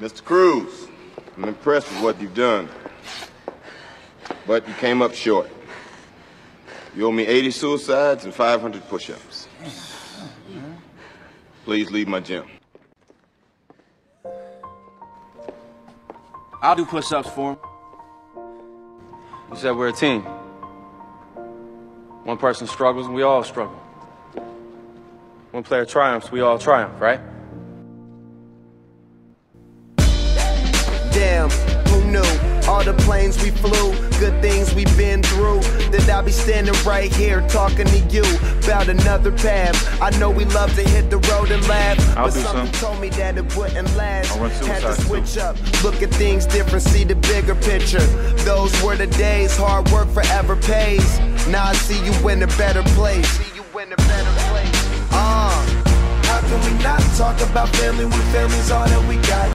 Mr. Cruz, I'm impressed with what you've done, but you came up short. You owe me 80 suicides and 500 push-ups. Please leave my gym. I'll do push-ups for him. You said we're a team. One person struggles and we all struggle. One player triumphs, we all triumph, right? Damn, who knew? All the planes we flew, good things we've been through. That I'll be standing right here talking to you about another path. I know we love to hit the road and laugh, but something told me that it wouldn't last. Had to switch up, look at things different, see the bigger picture. Those were the days, hard work forever pays. Now I see you in a better place. How can we not talk about family when family's all that we got?